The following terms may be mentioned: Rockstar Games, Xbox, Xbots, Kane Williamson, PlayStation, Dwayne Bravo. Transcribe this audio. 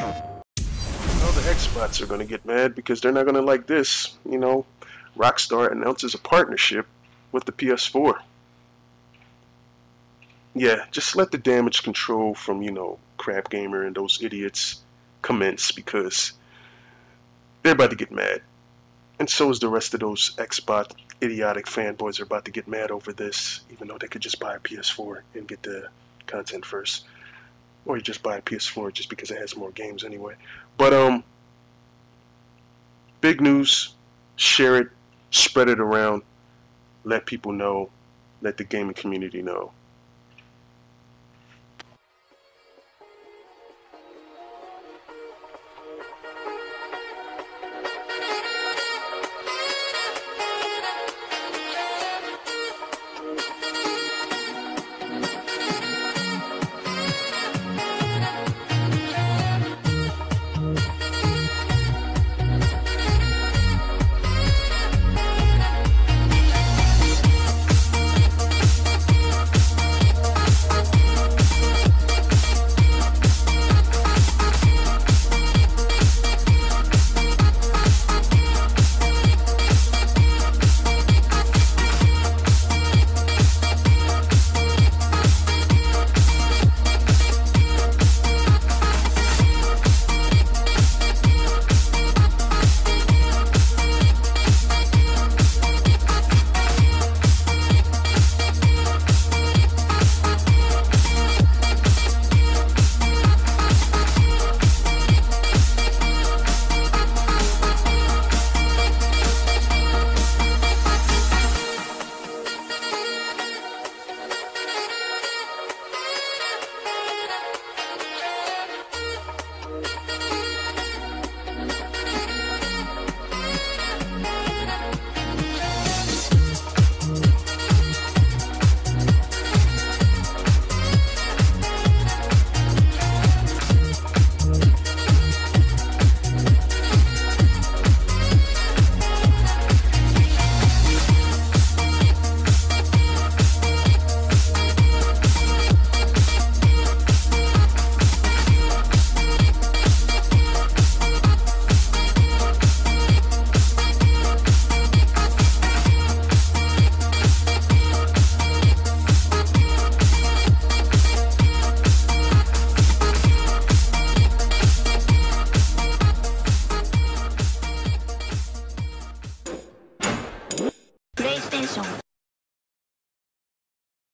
All the Xbots are going to get mad because they're not going to like this. You know, Rockstar announces a partnership with the PS4. Yeah, just let the damage control from, you know, Crap Gamer and those idiots commence, because they're about to get mad. And so is the rest of those Xbox idiotic fanboys are about to get mad over this, even though they could just buy a PS4 and get the content first. Or you just buy a PS4 just because it has more games anyway. But, big news. Share it. Spread it around. Let people know. Let the gaming community know.